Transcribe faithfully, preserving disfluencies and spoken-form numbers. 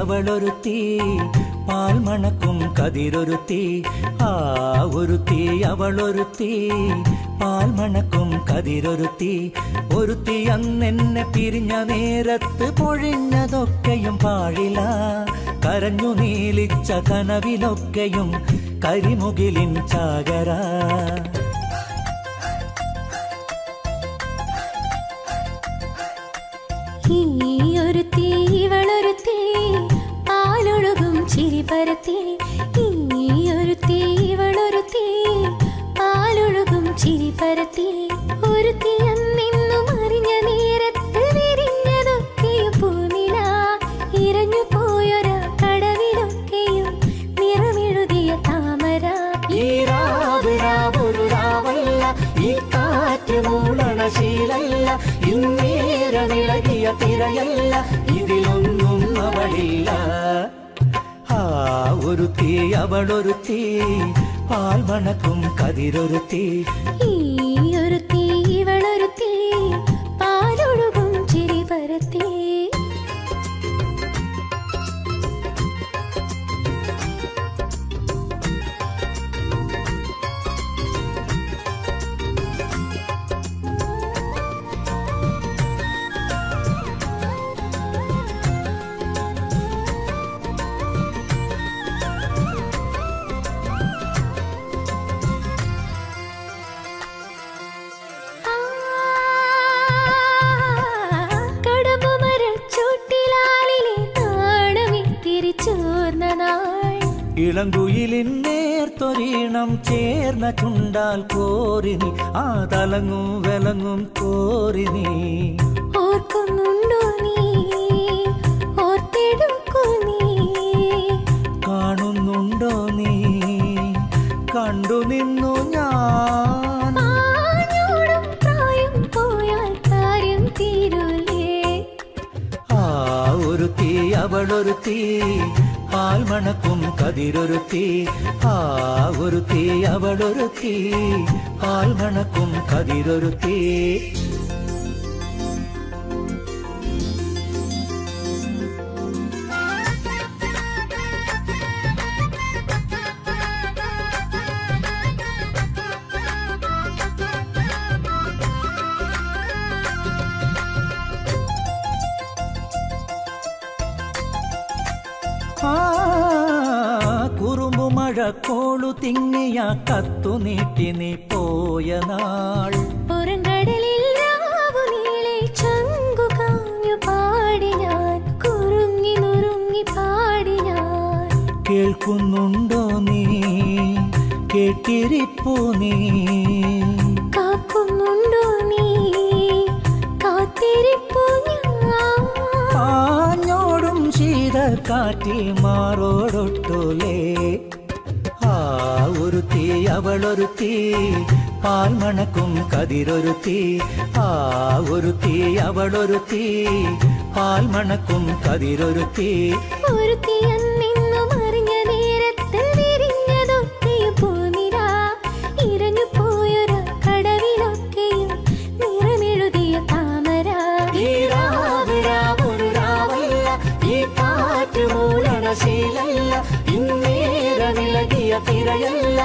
അവളൊരുത്തി പാൽമണക്കും കതിരൊരുത്തി ആ ഒരുത്തി അവളൊരുത്തി പാൽമണക്കും കതിരൊരുത്തി ഒരുത്തി അന്നെന്നെ പിരിഞ്ഞ നേരത്ത് പൊഴിഞ്ഞതൊക്കെയും പാഴില കരഞ്ഞു നീലിച്ച കനവിലൊക്കെയും കരിമുകിലിൻ ചാകര ചിരിപരത്തി ഈയൊരുത്തി ഇവളൊരുത്തി പാലൊഴുകും ചിരിപരത്തി ഒരുത്തി അന്നിന്നും അറിഞ്ഞ നേരത്ത് വിരിഞ്ഞതൊക്കെയും പൂനില ഇരഞ്ഞു പോയൊരാ കടവിലൊക്കെയും നിറമെഴുതിയ താമര ഈ രാവ് രാവൊരു രാവല്ല ഈ കാറ്റ് മൂളണ ശീലല്ല ഇന്നേരമിളകിയ തിരയല്ല ഇതിലൊന്നും അവളില്ല ഒരുത്തി അവളൊരുത്തി പാൽമണക്കും കതിരൊരുത്തി ഈയൊരുത്തി ഇവളൊരുത്തി പാലൊഴുകും ചിരി പരത്തി ഇളങ്കുയിലിൻ നേർത്തൊരീണം ചേർന്ന ചുണ്ടാൽ കോരിനി ആ തലങ്ങും വിലങ്ങും കോരിനി ഓർക്കുന്നുണ്ടോ നീ ഓർത്തെടുക്കൂ നീ കാണുന്നുണ്ടോ നീ കണ്ടു നിന്നു ഞാൻ പ്രായം പോയാൽ കാര്യം തീരൂലേ ആ ഒരുത്തി അവളൊരുത്തി പാൽമണക്കും കതിരൊരുത്തി ആ ഒരുത്തി അവളൊരുത്തി പാൽമണക്കും കതിരൊരുത്തി കോളു തിങ്ങിയ കത്തു നീട്ടി നീ പോയ നാൾ പുറംകടലിൽ രാവു നീളെ ചങ്കു കാഞ്ഞു പാടി ഞാൻ കുറുങ്ങി നുറുങ്ങി പാടി ഞാൻ കേൾക്കുന്നുണ്ടോ നീ കേട്ടിരിപ്പോ നീ കാക്കുന്നുണ്ടോ നീ കാത്തിരിപ്പോ ഞാൻ ആഞ്ഞോടും ശീതക്കാറ്റിൽ മാറോടൊട്ടുലേ ഒരുത്തി അവളൊരുത്തി പാൽമണക്കും കതിരൊരുത്തി ആ ഒരുത്തി അവളൊരുത്തി പാൽമണക്കും കതിരൊരുത്തി ഒരുത്തി അന്നിന്നും അറിഞ്ഞ നേരത്ത് വിരിഞ്ഞതൊക്കെയും പൂനില ഇരഞ്ഞു പോയൊരാ കടവിലൊക്കെയും നിറമെഴുതിയ താമര ഈ രാവ് രാവൊരു രാവല്ല ഈ കാറ്റ് മൂളണ ശീലല്ല ഇന്നേരമിളകിയ തിരയല്ല